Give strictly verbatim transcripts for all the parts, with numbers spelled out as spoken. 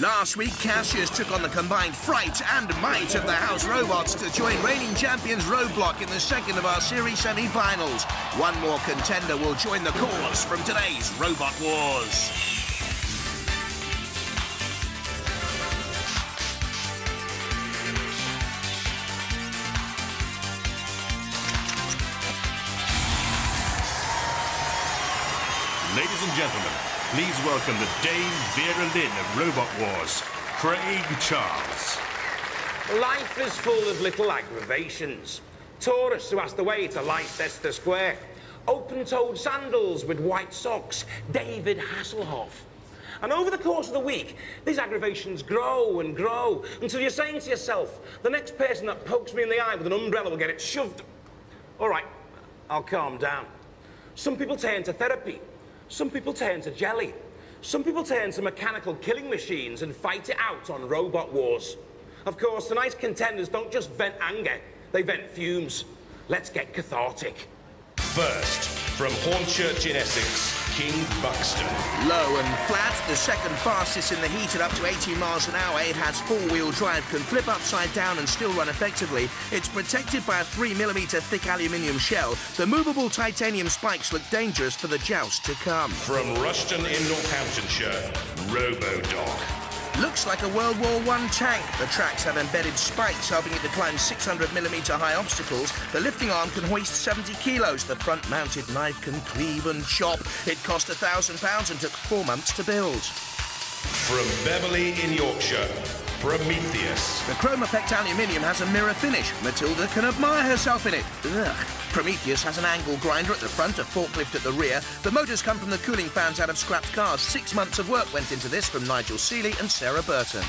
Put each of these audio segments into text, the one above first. Last week, Cassius took on the combined fright and might of the house robots to join reigning champions Roadblock in the second of our series semi-finals. One more contender will join the chorus from today's Robot Wars. Ladies and gentlemen, please welcome the Dame Vera Lynn of Robot Wars, Craig Charles. Life is full of little aggravations. Tourists who ask the way to Leicester Square, open-toed sandals with white socks, David Hasselhoff. And over the course of the week, these aggravations grow and grow until you're saying to yourself, the next person that pokes me in the eye with an umbrella will get it shoved. All right, I'll calm down. Some people turn to therapy. Some people turn to jelly. Some people turn to mechanical killing machines and fight it out on Robot Wars. Of course, tonight's contenders don't just vent anger, they vent fumes. Let's get cathartic. First, from Hornchurch in Essex, King Buxton. Low and flat, the second fastest in the heat at up to eighty miles an hour, it has four-wheel drive, can flip upside down and still run effectively. It's protected by a three millimetre thick aluminium shell. The movable titanium spikes look dangerous for the joust to come. From Rushton in Northamptonshire, Robo-Dog. Looks like a World War One tank. The tracks have embedded spikes, helping it to climb six hundred millimetre high obstacles. The lifting arm can hoist seventy kilos. The front-mounted knife can cleave and chop. It cost one thousand pounds and took four months to build. From Beverley in Yorkshire, Prometheus. The chrome effect aluminium has a mirror finish. Matilda can admire herself in it. Ugh. Prometheus has an angle grinder at the front, a forklift at the rear. The motors come from the cooling fans out of scrapped cars. Six months of work went into this from Nigel Seeley and Sarah Burton.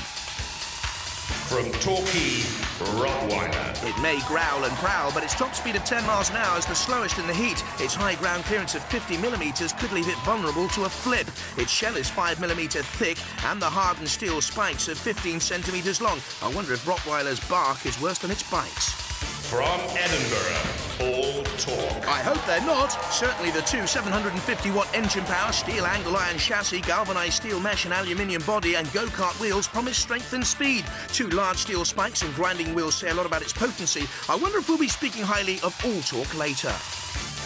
From Torquay, Rottweiler. It may growl and prowl, but its top speed of ten miles an hour is the slowest in the heat. Its high ground clearance of fifty millimetres could leave it vulnerable to a flip. Its shell is five millimetre thick, and the hardened steel spikes are fifteen centimetres long. I wonder if Rottweiler's bark is worse than its bites. From Edinburgh, All Torque. I hope they're not. Certainly the two seven hundred fifty watt engine power, steel angle iron chassis, galvanised steel mesh and aluminium body and go-kart wheels promise strength and speed. Two large steel spikes and grinding wheels say a lot about its potency. I wonder if we'll be speaking highly of All Torque later.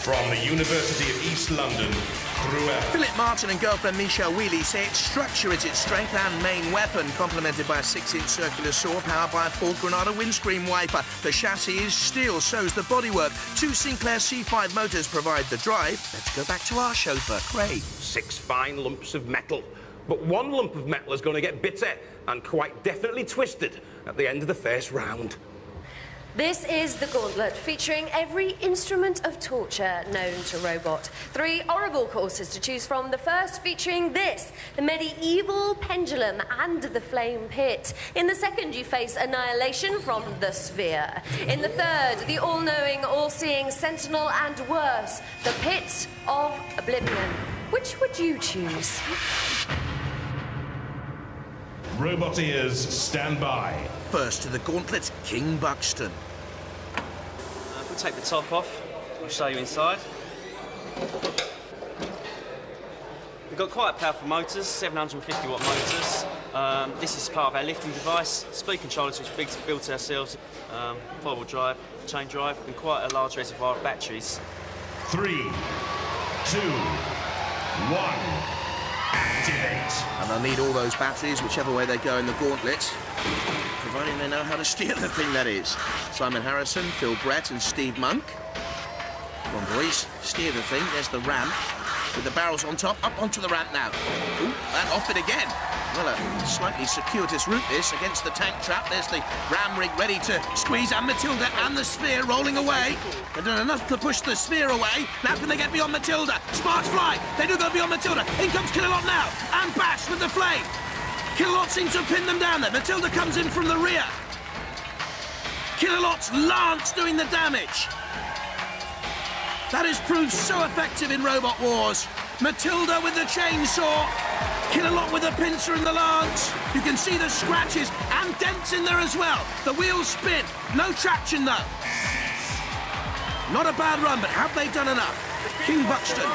From the University of East London, Cruella. Philip Martin and girlfriend Michelle Wheely say its structure is its strength and main weapon, complemented by a six-inch circular saw powered by a Ford Granada windscreen wiper. The chassis is steel, so is the bodywork. Two Sinclair C five motors provide the drive. Let's go back to our chauffeur, Craig. Six fine lumps of metal, but one lump of metal is going to get bitter and quite definitely twisted at the end of the first round. This is the Gauntlet, featuring every instrument of torture known to robot. Three horrible courses to choose from, the first featuring this, the medieval pendulum and the flame pit. In the second, you face annihilation from the Sphere. In the third, the all-knowing, all-seeing Sentinel and worse, the Pit of Oblivion. Which would you choose? Robot ears, stand by. First to the Gauntlet, King Buxton. Uh, if we take the top off, we'll show you inside. We've got quite powerful motors, seven hundred fifty watt motors. Um, this is part of our lifting device, speed controllers which we built ourselves, um, four-wheel drive, chain drive, and quite a large reservoir of batteries. Three, two, one. And they'll need all those batteries, whichever way they go in the Gauntlet, providing they know how to steer the thing, that is. Simon Harrison, Phil Brett and Steve Monk. Come on, boys, steer the thing. There's the ramp with the barrels on top, up onto the ramp now. Ooh, and off it again. Well, a slightly circuitous route, this, against the tank trap. There's the ram rig ready to squeeze, and Matilda and the Sphere rolling away. They've done enough to push the Sphere away. Now can they get beyond Matilda? Sparks fly. They do go beyond Matilda. In comes Killalot now, and Bash with the flame. Killalot seems to have pinned them down there. Matilda comes in from the rear. Killalot's lance doing the damage. That has proved so effective in Robot Wars. Matilda with the chainsaw, Killalot with a pincer and the lance. You can see the scratches and dents in there as well. The wheels spin, no traction though. Not a bad run, but have they done enough? King Buxton.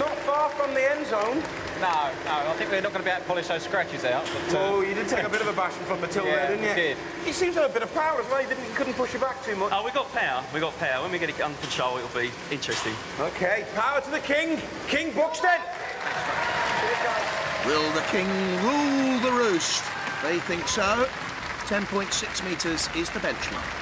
Not far from the end zone. No, no, I think we're not going to be able to polish those scratches out. But, uh... Oh, you did take a bit of a bashing from Matilda, yeah, didn't you? Yeah, did. He seems to have a bit of power as well. He didn't, he couldn't push you back too much. Oh, we got power. We got power. When we get it under control, it'll be interesting. OK, power to the king. King Buxton. Will the king rule the roost? They think so. ten point six metres is the benchmark.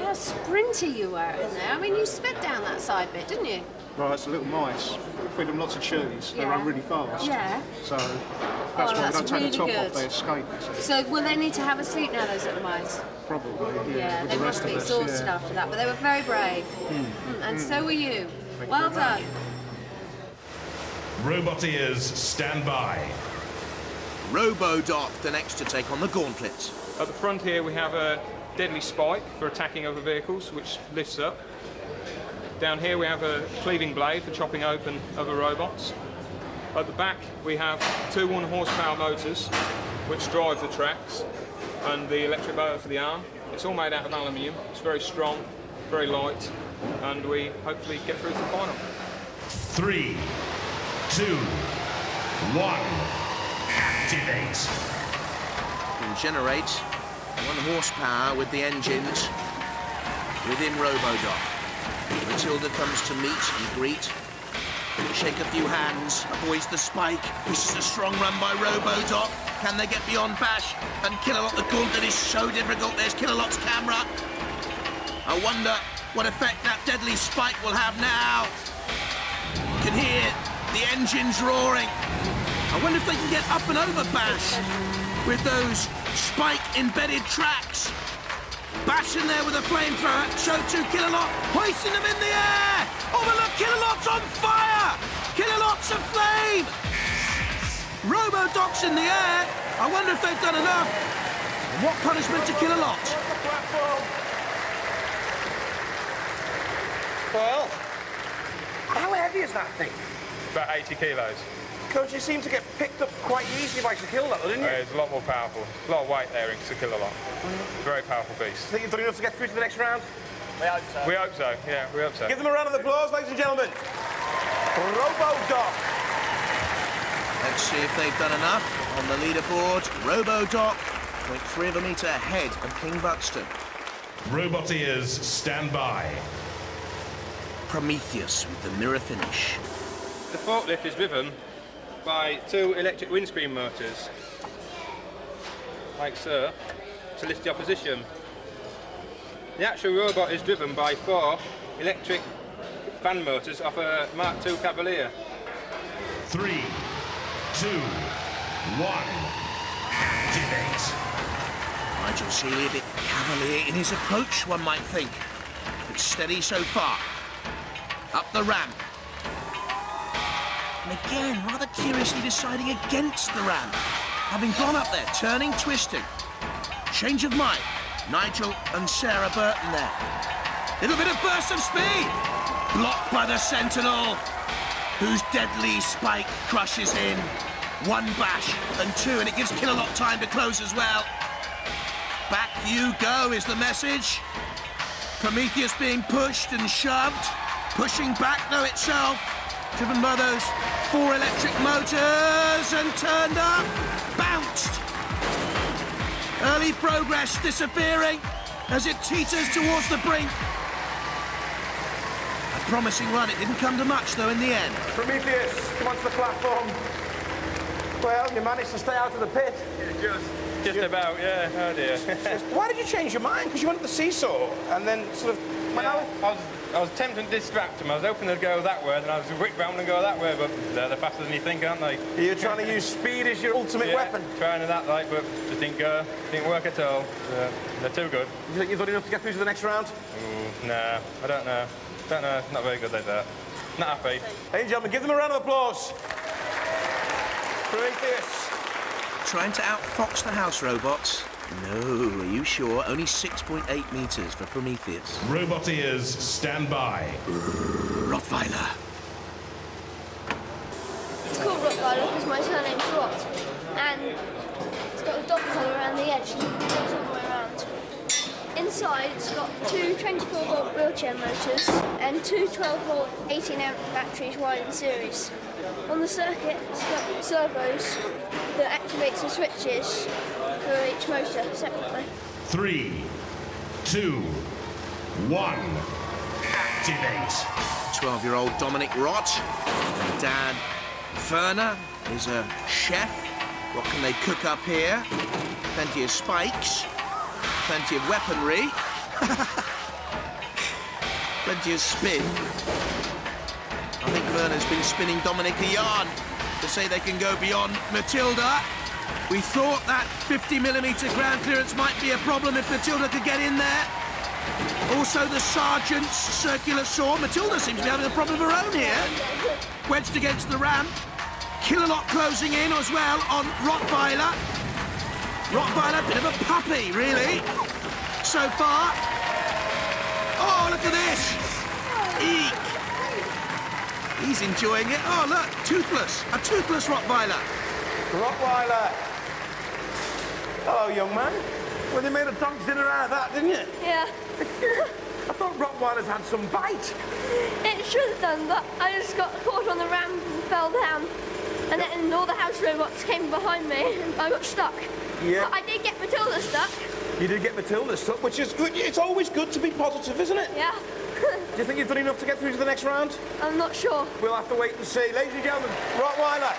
How sprinty you were in there. I mean, you sped down that side bit, didn't you? Right, it's a little mice. We feed them lots of cheese. They yeah. run really fast. Yeah. So that's oh, why that's we don't really take the top good. off. They escape. So will they need to have a sleep now, those little mice? Probably, yeah. yeah they the must be exhausted yeah. after that, but they were very brave. Mm. Mm. And mm. so were you. Thank well you done. Roboteers, stand by. Robodoc, the next to take on the gauntlets. At the front here, we have a deadly spike for attacking other vehicles, which lifts up. Down here we have a cleaving blade for chopping open other robots. At the back we have two one horsepower motors, which drive the tracks, and the electric motor for the arm. It's all made out of aluminium. It's very strong, very light, and we hopefully get through to the final. Three, two, one, activate. And generate. One horsepower with the engines within Robodoc. Matilda comes to meet and greet. Shake a few hands, avoids the spike. This is a strong run by Robodoc. Can they get beyond Bash? And Killalot, the gauntlet is so difficult. There's Killalot's camera. I wonder what effect that deadly spike will have now. You can hear the engines roaring. I wonder if they can get up and over Bash with those spike-embedded tracks. Bash in there with a flamethrower, show to Killalot, hoisting them in the air! Oh, but look, Killalot's on fire! Killalot's aflame! Robodoc's in the air. I wonder if they've done enough. What punishment to Killalot? Well, how heavy is that thing? About eighty kilos. Coach, you seem to get picked up quite easily by Killalot, didn't you? Yeah, it's a lot more powerful. A lot of weight there in Killalot. Mm. Very powerful beast. Think you've done enough to get through to the next round? We hope so. We hope so, yeah, we hope so. Give them a round of applause, ladies and gentlemen. Robodoc. Let's see if they've done enough. On the leaderboard, Robodoc, zero point three of a metre ahead of King Buxton. Roboteers, stand by. Prometheus with the mirror finish. The forklift is driven by two electric windscreen motors, like so, to lift the opposition. The actual robot is driven by four electric fan motors off a Mark two Cavalier. Three, two, one, activate. Nigel Seeley a bit cavalier in his approach, one might think. It's steady so far. Up the ramp. And again, rather curiously deciding against the ram. Having gone up there, turning, twisting. Change of mind. Nigel and Sarah Burton there. Little bit of burst of speed. Blocked by the Sentinel, whose deadly spike crushes in. One Bash and two, and it gives Killalot time to close as well. Back you go is the message. Prometheus being pushed and shoved. Pushing back, though, itself. Driven by those four electric motors and turned up, bounced. Early progress disappearing as it teeters towards the brink. A promising run. It didn't come to much, though, in the end. Prometheus, come onto the platform. Well, you managed to stay out of the pit. Yeah, just, just you... about, yeah, oh dear. Why did you change your mind? Because you went to the seesaw and then sort of... Yeah, I, was, I was tempted to distract him. I was hoping they'd go that way, and I was whipped round and go that way, but they're, they're faster than you think, aren't they? You're trying to use speed as your ultimate yeah, weapon. Trying to that, like, but it didn't go, didn't work at all. Uh, they're too good. You think you've got enough to get through to the next round? Ooh, nah, I don't know. Don't know. Not very good like that. Not happy. Hey, gentlemen, give them a round of applause. Prometheus. Trying to outfox the house robots. No, are you sure? Only six point eight metres for Prometheus. Roboteers, stand by. Rottweiler. It's called Rottweiler because my surname's Rott. And it's got a dog collar around the edge. It goes all the way around. In inside, it's got two twenty-four volt wheelchair motors and two twelve volt eighteen amp batteries wired in series. On the circuit, it's got servos that activates the switches for each motor separately. Three, two, one, activate. twelve-year-old Dominic Rott, and dad Verna is a chef. What can they cook up here? Plenty of spikes, plenty of weaponry, plenty of spin. I think Verna's been spinning Dominic a yarn to say they can go beyond Matilda. We thought that fifty millimetre ground clearance might be a problem if Matilda could get in there. Also the sergeant's circular saw. Matilda seems to be having a problem of her own here. Wedged against the ramp. Killalot closing in as well on Rottweiler. Rottweiler, bit of a puppy, really, so far. Oh, look at this. Eek. He's enjoying it. Oh, look, toothless. A toothless Rottweiler. Rottweiler. Hello, young man. Well, you made a dog's dinner out of that, didn't you? Yeah. I thought Rottweilers had some bite. It should have done, but I just got caught on the ramp and fell down. And yep. Then all the house robots came behind me, and I got stuck. Yeah. But I did get Matilda stuck. You did get Matilda stuck, which is good. It's always good to be positive, isn't it? Yeah. Do you think you've done enough to get through to the next round? I'm not sure. We'll have to wait and see. Ladies and gentlemen, Rottweiler.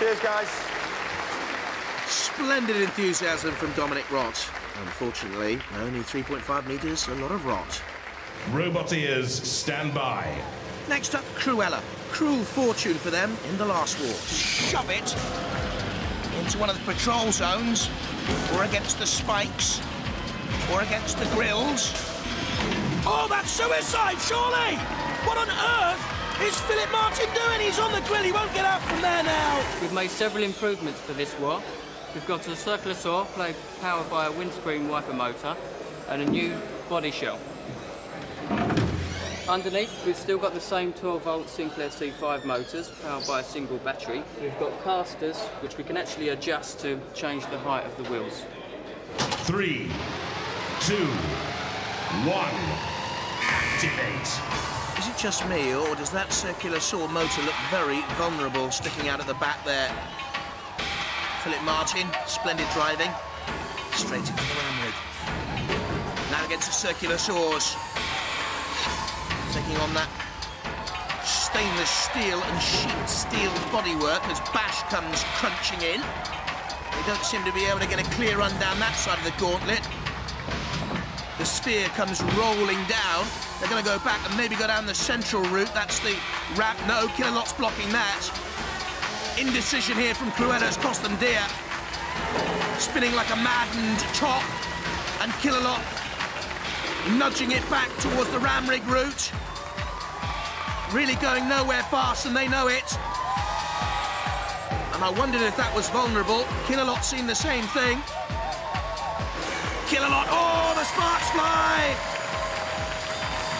Cheers, guys. Splendid enthusiasm from Dominic Rott. Unfortunately, only three point five metres, a lot of rot. Robot ears, stand by. Next up, Cruella. Cruel fortune for them in the last war. Shove it into one of the patrol zones, or against the spikes, or against the grills. Oh, that's suicide, surely! What on earth is Philip Martin doing? He's on the grill, he won't get out from there now. We've made several improvements for this war. We've got a circular saw, powered by a windscreen wiper motor, and a new body shell. Underneath, we've still got the same twelve volt Sinclair C five motors, powered by a single battery. We've got casters, which we can actually adjust to change the height of the wheels. Three, two, one. Activate. Is it just me, or does that circular saw motor look very vulnerable sticking out at the back there? Philip Martin, splendid driving. Straight into the ramrod. Now against the circular saws. Taking on that stainless steel and sheet steel bodywork as Bash comes crunching in. They don't seem to be able to get a clear run down that side of the gauntlet. The sphere comes rolling down. They're going to go back and maybe go down the central route. That's the ramp. No, Killalot's blocking that. Indecision here from Cruella's cost them dear. Spinning like a maddened top. And Killalot nudging it back towards the ram rig route. Really going nowhere fast, and they know it. And I wondered if that was vulnerable. Killalot's seen the same thing. Killalot, oh, the sparks fly!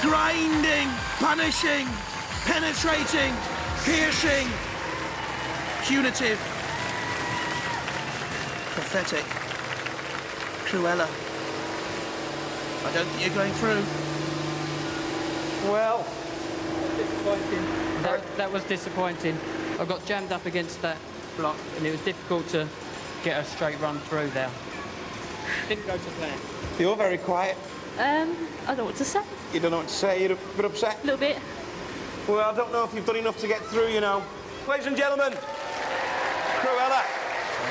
Grinding, punishing, penetrating, piercing, punitive, pathetic, Cruella. I don't think you're going through. Well, disappointing. That, that was disappointing. I got jammed up against that block, and it was difficult to get a straight run through there. Didn't go to plan. You're very quiet. Um, I don't know what to say. You don't know what to say? You're a bit upset? A little bit. Well, I don't know if you've done enough to get through, you know. Ladies and gentlemen, Cruella.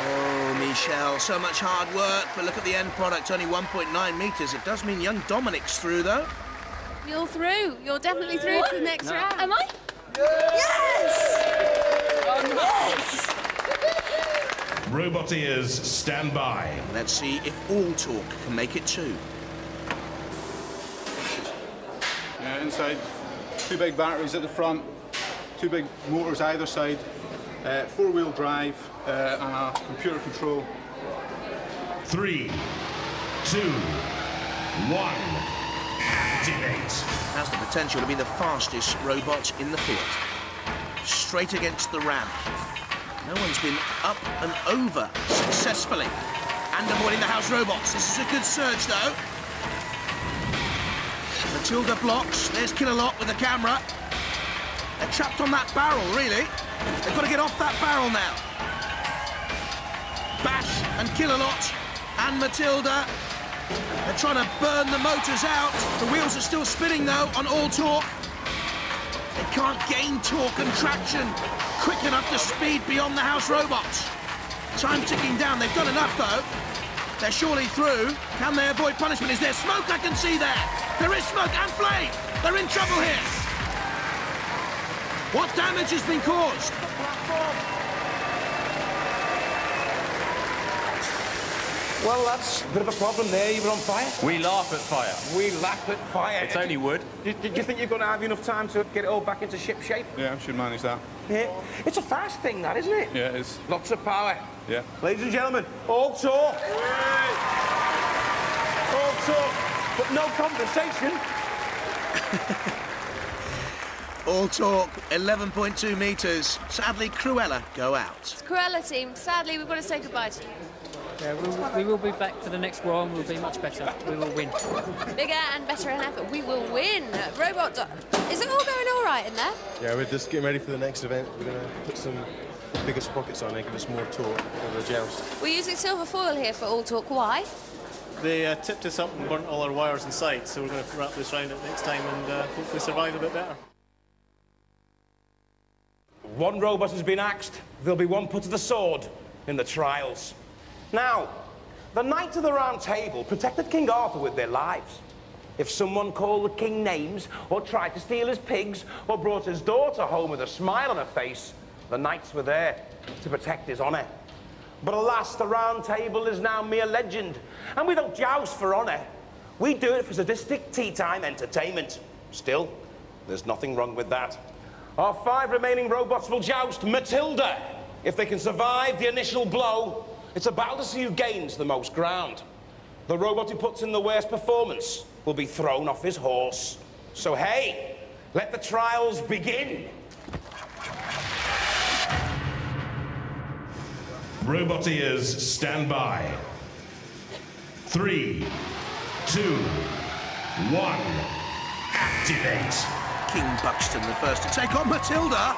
Oh, Michelle, so much hard work, but look at the end product, only one point nine metres. It does mean young Dominic's through, though. You're through. You're definitely through what? to the next no. round. Am I? Yes! Yes! Yes! Robot ears, stand by. Let's see if All Torque can make it too. Yeah, inside, two big batteries at the front, two big motors either side, uh, four-wheel drive, uh, and a computer control. Three, two, one, activate. Has the potential to be the fastest robot in the field. Straight against the ramp. No one's been up and over successfully. And avoiding the house robots. This is a good surge, though. Matilda blocks. There's Killalot with the camera. They're trapped on that barrel, really. They've got to get off that barrel now. Bash and Killalot and Matilda. They're trying to burn the motors out. The wheels are still spinning, though, on All Torque. They can't gain torque and traction quick enough to speed beyond the house robots. Time ticking down. They've done enough, though. They're surely through. Can they avoid punishment? Is there smoke? I can see there. There is smoke and flame. They're in trouble here. What damage has been caused? Well, that's a bit of a problem there. You were on fire. We laugh at fire. We laugh at fire. It's only wood. Did, did you think you're going to have enough time to get it all back into ship shape? Yeah, I should manage that. Yeah. It's a fast thing, that, isn't it? Yeah, it is. Lots of power. Yeah. Ladies and gentlemen, All Torque. Yeah. All Torque, but no compensation. All Torque, eleven point two metres. Sadly, Cruella go out. It's Cruella team, sadly, we've got to say goodbye to you. Yeah, we'll, we will be back for the next one. We'll be much better. We will win. Bigger and better and ever. We will win. Robot, is it all going all right in there? Yeah, we're just getting ready for the next event. We're going to put some bigger sprockets on and give us more torque for the gels. We're using silver foil here for All Torque. Why? They uh, tipped us up and burnt all our wires inside, so we're going to wrap this round up next time and uh, hopefully survive a bit better. One robot has been axed. There'll be one put to the sword in the trials. Now, the Knights of the Round Table protected King Arthur with their lives. If someone called the king names, or tried to steal his pigs, or brought his daughter home with a smile on her face, the knights were there to protect his honour. But alas, the Round Table is now mere legend, and we don't joust for honour. We do it for sadistic tea-time entertainment. Still, there's nothing wrong with that. Our five remaining robots will joust Matilda. If they can survive the initial blow, it's a battle to see who gains the most ground. The robot who puts in the worst performance will be thrown off his horse. So, hey, let the trials begin. Roboteers, stand by. Three, two, one, activate. King Buxton, the first to take on Matilda.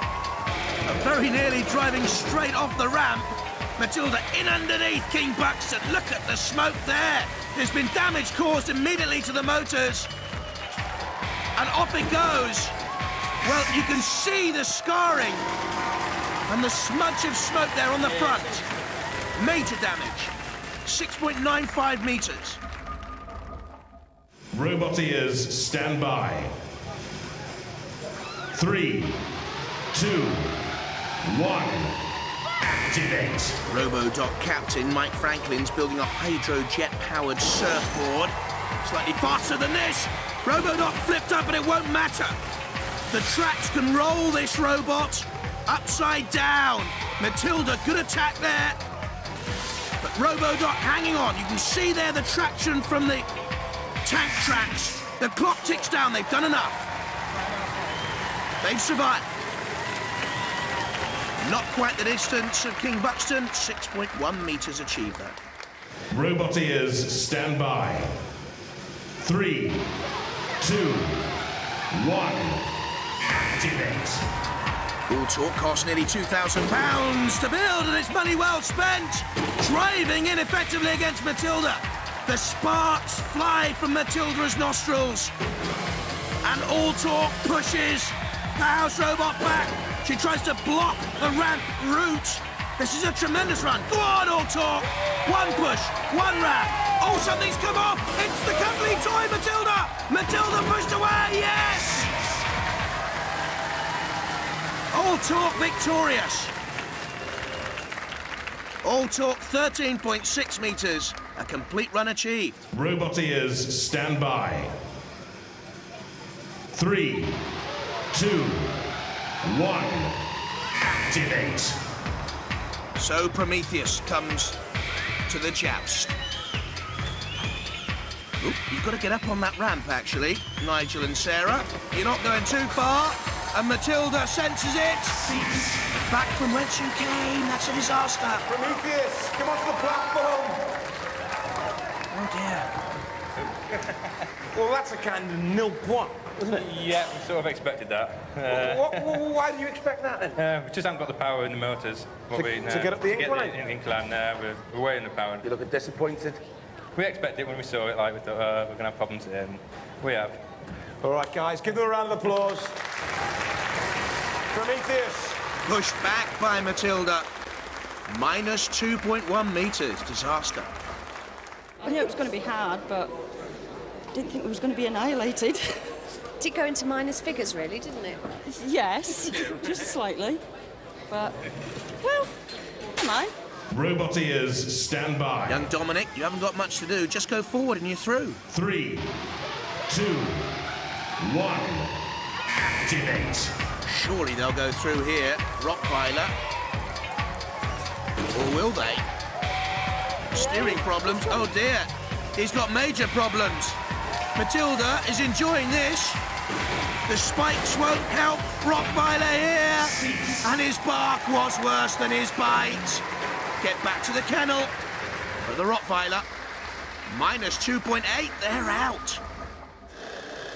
Very nearly driving straight off the ramp. Matilda in underneath King Buxton. Look at the smoke there. There's been damage caused immediately to the motors. And off it goes. Well, you can see the scarring and the smudge of smoke there on the front. Major damage. six point nine five metres. Roboteers, stand by. Three, two, one. Activate. Robo-Doc Captain Mike Franklin's building a hydrojet-powered surfboard. Slightly faster than this. Robo-Doc flipped up, but it won't matter. The tracks can roll this robot upside down. Matilda, good attack there. But Robo-Doc hanging on. You can see there the traction from the tank tracks. The clock ticks down. They've done enough. They've survived. Not quite the distance of King Buxton, six point one metres achieved that. Roboteers, stand by. Three, two, one, activate. All Torque cost nearly two thousand pounds to build, and it's money well spent. Driving in effectively against Matilda. The sparks fly from Matilda's nostrils. And All Torque pushes the house robot back. She tries to block the ramp route. This is a tremendous run. Go on, All Torque. One push, one ramp. Oh, something's come off. It's the cuddly toy, Matilda. Matilda pushed away, yes! All Torque victorious. All Torque thirteen point six metres. A complete run achieved. Roboteers, stand by. Three, two, one, activate. So Prometheus comes to the joust. Oop, you've got to get up on that ramp, actually, Nigel and Sarah. You're not going too far, and Matilda senses it. Back from whence you came, that's a disaster. Prometheus, come onto the platform. Oh, dear. Well, that's a kind of nil-point, isn't it? Yeah, we sort of expected that. Uh, what, what, why do you expect that, then? Uh, we just haven't got the power in the motors. What to, we, no, to get up the incline? The, in the incline, no, we're, we're way in the power. You look disappointed. We expected it when we saw it, like, we thought, uh, we're going to have problems here, and we have. All right, guys, give them a round of applause. Prometheus. Pushed back by Matilda. Minus two point one metres, disaster. I knew it was going to be hard, but I didn't think it was going to be annihilated. Did go into minus figures, really, didn't it? Yes, just slightly. But, well, am I? Robot ears, stand by. Young Dominic, you haven't got much to do. Just go forward and you're through. Three, two, one, activate. Surely they'll go through here. Rottweiler. Or will they? Steering problems. Oh, dear. He's got major problems. Matilda is enjoying this. The spikes won't help. Rottweiler here. Cease. And his bark was worse than his bite. Get back to the kennel. But the Rottweiler, minus two point eight, they're out.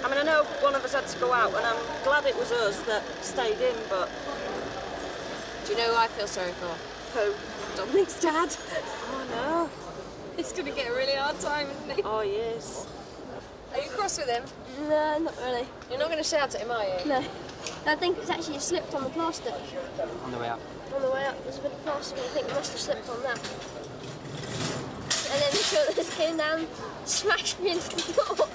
I mean, I know one of us had to go out, and I'm glad it was us that stayed in, but... Do you know who I feel sorry for? Who? Dominic's dad. Oh, no. He's going to get a really hard time, isn't he? Oh, he is. Are you cross with him? No, not really. You're not going to shout at him, are you? No. I think it's actually slipped on the plaster. On the way up. On the way up, there's a bit of plaster, and I think it must have slipped on that. And then the shoulders came down, smashed me into the door.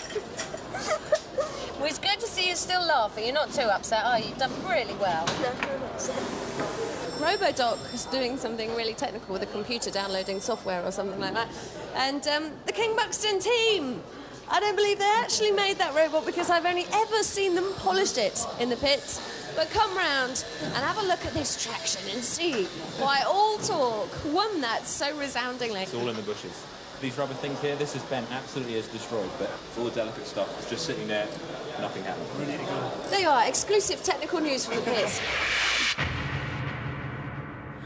Well, it's good to see you still laughing. You're not too upset, are you? You've done really well. No, I'm not upset. Robodoc was doing something really technical with a computer, downloading software or something like that. And um, the King Buxton team! I don't believe they actually made that robot because I've only ever seen them polish it in the pits. But come round and have a look at this traction and see why All Torque won that so resoundingly. It's all in the bushes. These rubber things here, this has been absolutely as destroyed, but all the delicate stuff is just sitting there, nothing happened. There you are, exclusive technical news from the pits.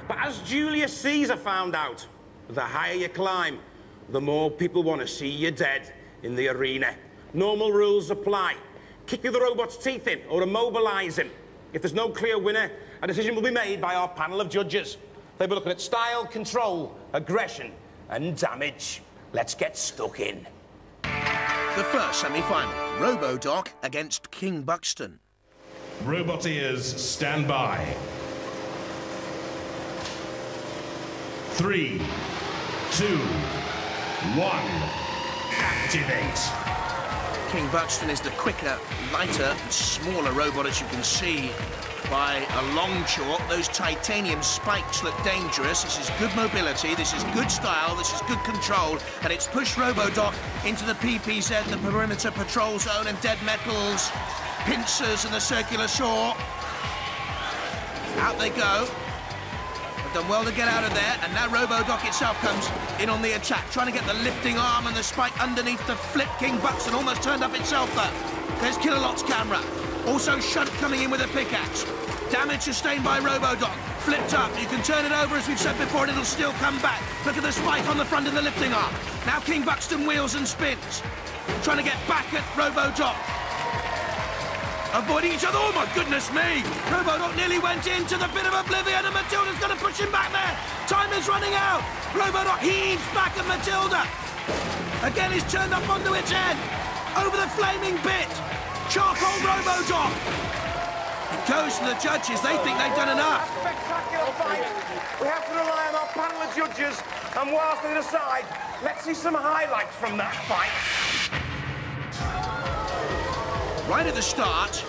But as Julius Caesar found out, the higher you climb, the more people want to see you dead in the arena. Normal rules apply. Kick the robot's teeth in or immobilise him. If there's no clear winner, a decision will be made by our panel of judges. They'll be looking at style, control, aggression and damage. Let's get stuck in. The first semi-final, Robodoc against King Buxton. Robot ears, stand by. Three, two, one. Activate. King Buxton is the quicker, lighter, and smaller robot, as you can see by a long chalk. Those titanium spikes look dangerous. This is good mobility, this is good style, this is good control, and it's pushed Robodoc into the P P Z, the perimeter patrol zone, and dead metals, pincers, and the circular saw. Out they go. Done well to get out of there, and now Robodoc itself comes in on the attack, trying to get the lifting arm and the spike underneath the flip. King Buxton almost turned up itself, though. There's Killalot's camera. Also Shunt coming in with a pickaxe. Damage sustained by Robodoc. Flipped up. You can turn it over, as we've said before, and it'll still come back. Look at the spike on the front of the lifting arm. Now King Buxton wheels and spins, trying to get back at Robodoc. Avoiding each other, oh my goodness me! Robodoc nearly went into the Pit of Oblivion, and Matilda's going to push him back there! Time is running out! Robodoc heaves back at Matilda! Again, he's turned up onto its head! Over the flaming pit! Charcoal Robodoc! It goes to the judges, they think they've done enough! A spectacular fight! We have to rely on our panel of judges, and whilst they decide, let's see some highlights from that fight! Right at the start,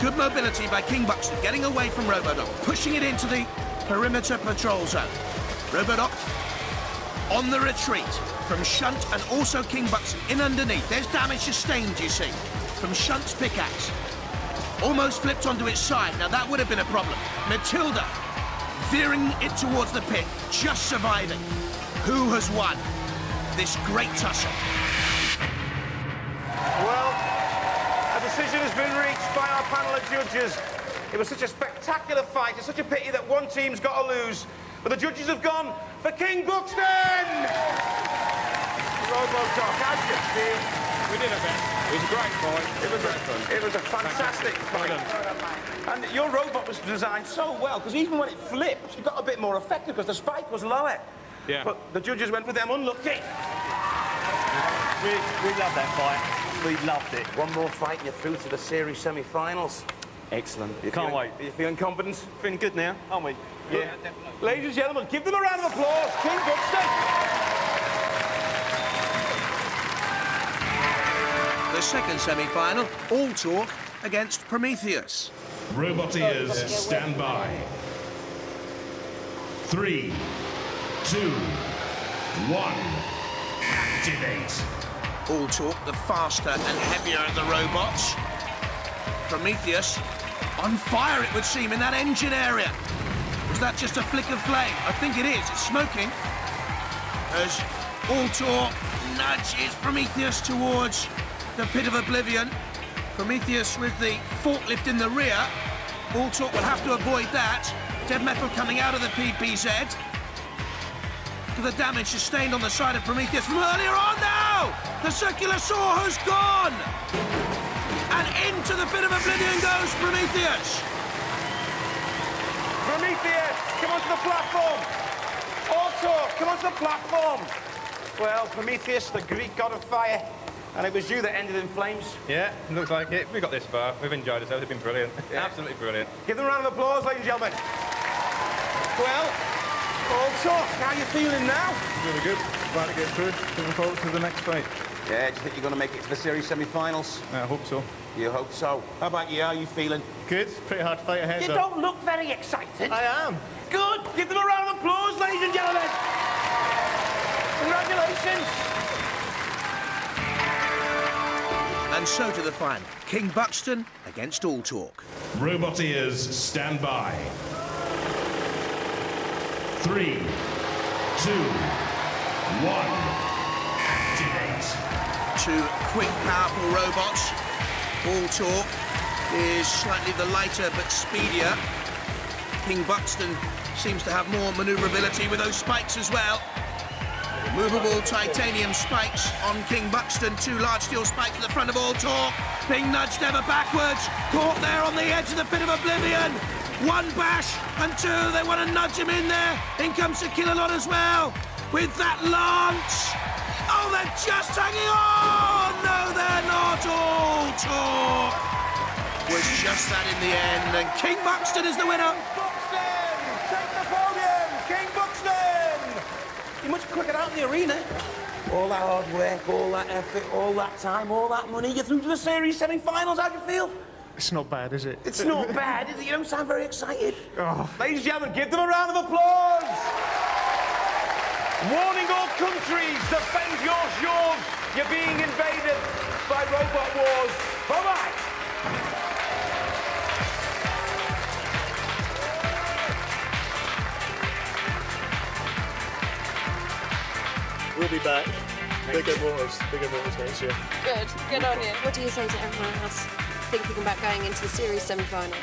good mobility by King Buxton, getting away from Robodoc, pushing it into the perimeter patrol zone. Robodoc on the retreat from Shunt and also King Buxton in underneath. There's damage sustained, you see, from Shunt's pickaxe. Almost flipped onto its side. Now, that would have been a problem. Matilda veering it towards the pit, just surviving. Who has won this great tussle? Well... The decision has been reached by our panel of judges. It was such a spectacular fight. It's such a pity that one team's got to lose. But the judges have gone for King Buxton! Robodoc, as you see, We did a bit. It was a great fight. It was great fun. It was a fantastic fight. And your robot was designed so well, because even when it flipped, it got a bit more effective because the spike was lower. Yeah. But the judges went with them unlucky. We, we loved that fight. We loved it. One more fight and you're through to the series semi-finals. Excellent. You can't wait. You're feeling confident? Feeling good now, aren't we? Yeah, yeah, definitely. Ladies and gentlemen, give them a round of applause. King Buxton. The second semi-final, All Torque against Prometheus. Roboteers, stand by. Three, two, one, activate. All Torque, the faster and heavier of the robots. Prometheus, on fire it would seem in that engine area. Was that just a flick of flame? I think it is, it's smoking. As All Torque nudges Prometheus towards the Pit of Oblivion. Prometheus with the forklift in the rear. All Torque will have to avoid that. Dead metal coming out of the P P Z. To the damage sustained on the side of Prometheus from earlier on now! The circular saw has gone! And into the Pit of Oblivion goes Prometheus! Prometheus, come onto the platform! All Torque, come onto the platform! Well, Prometheus, the Greek god of fire, and it was you that ended in flames. Yeah, looks like it. We got this far. We've enjoyed ourselves. It's been brilliant. Yeah. Absolutely brilliant. Give them a round of applause, ladies and gentlemen. Well, All Torque, how are you feeling now? Really good. Glad to get through. Looking forward to the next fight. Yeah, do you think you're going to make it to the series semi-finals? Yeah, I hope so. You hope so. How about you? How are you feeling? Good. Pretty hard to fight ahead. You don't look very excited. I am. Good. Give them a round of applause, ladies and gentlemen. Congratulations. And so to the final. King Buxton against All Torque. Roboteers, stand by. Three, two, one. Two quick, powerful robots. All Torque is slightly the lighter but speedier. King Buxton seems to have more manoeuvrability with those spikes as well. Movable titanium spikes on King Buxton. Two large steel spikes at the front of All Torque. Being nudged ever backwards. Caught there on the edge of the Pit of Oblivion. One bash and two. They want to nudge him in there. In comes the Killalot as well. With that lance. Oh, they're just hanging on! No, they're not. All Torque was just that in the end, and King Buxton is the winner. King Buxton! Take the podium! King Buxton! You're much quicker out in the arena. All that hard work, all that effort, all that time, all that money. You're through to the series semi-finals. How do you feel? It's not bad, is it? It's not bad, is it? You don't sound very excited. Oh. Ladies and gentlemen, give them a round of applause! Warning all countries, defend your shores. You're being invaded by Robot Wars. Bye-bye. We'll be back. Bigger wars, bigger wars next year. Good, good on you. What do you say to everyone else thinking about going into the series semi-finals?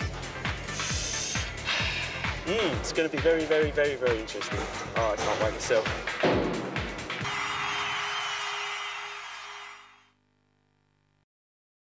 Mm, it's going to be very, very, very, very interesting. Oh, I can't wait myself.